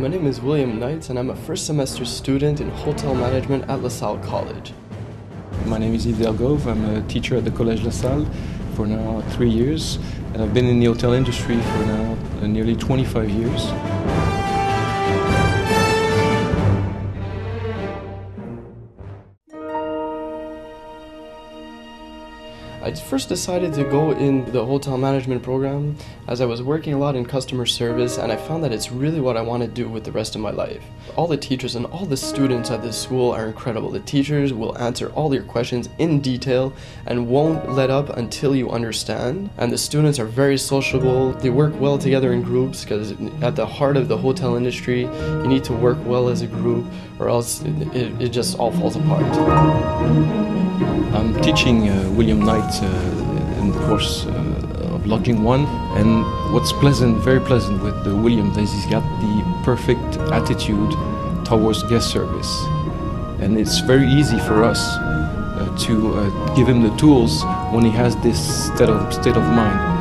my name is William Knights and I'm a first semester student in hotel management at LaSalle College. My name is Yves Delgove. I'm a teacher at the Collège LaSalle for now 3 years, and I've been in the hotel industry for now nearly 25 years. I first decided to go in the hotel management program as I was working a lot in customer service, and I found that it's really what I want to do with the rest of my life. All the teachers and all the students at this school are incredible. The teachers will answer all your questions in detail and won't let up until you understand. And the students are very sociable. They work well together in groups, because at the heart of the hotel industry, you need to work well as a group or else it just all falls apart. I'm teaching William Knight in the course of Lodging One, and what's pleasant, very pleasant with William is he's got the perfect attitude towards guest service, and it's very easy for us to give him the tools when he has this state of mind.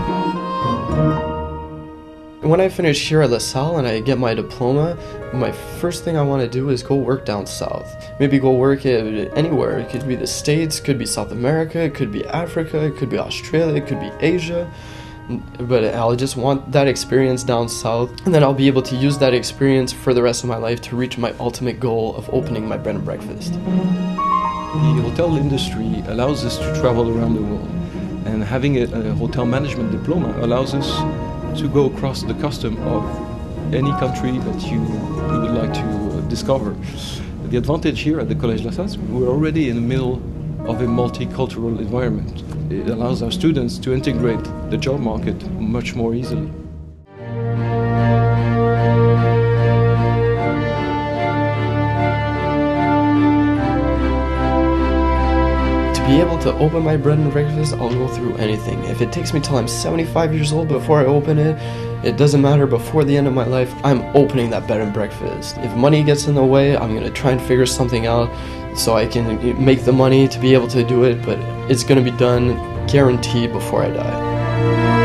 When I finish here at LaSalle and I get my diploma, my first thing I want to do is go work down south. Maybe go work anywhere. It could be the States, it could be South America, it could be Africa, it could be Australia, it could be Asia. But I'll just want that experience down south, and then I'll be able to use that experience for the rest of my life to reach my ultimate goal of opening my bread and breakfast. The hotel industry allows us to travel around the world, and having a hotel management diploma allows us to go across the custom of any country that you would like to discover. The advantage here at the Collège LaSalle, we're already in the middle of a multicultural environment. It allows our students to integrate the job market much more easily. To be able to open my bread and breakfast, I'll go through anything. If it takes me till I'm 75 years old before I open it, it doesn't matter. Before the end of my life, I'm opening that bed and breakfast. If money gets in the way, I'm gonna try and figure something out so I can make the money to be able to do it, but it's gonna be done guaranteed before I die.